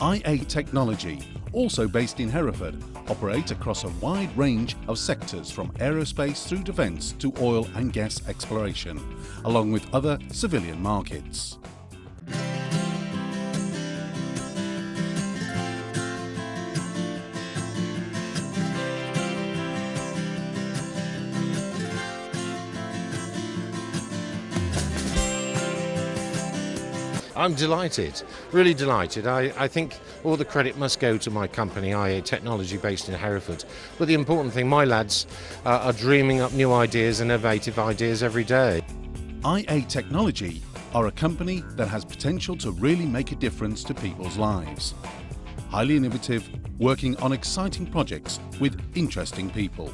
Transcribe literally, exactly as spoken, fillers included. I A Technology, also based in Hereford, operate across a wide range of sectors from aerospace through defence to oil and gas exploration, along with other civilian markets. I'm delighted, really delighted. I, I think all the credit must go to my company, I A Technology, based in Hereford. But the important thing, my lads uh, are dreaming up new ideas and innovative ideas every day. I A Technology are a company that has potential to really make a difference to people's lives. Highly innovative, working on exciting projects with interesting people.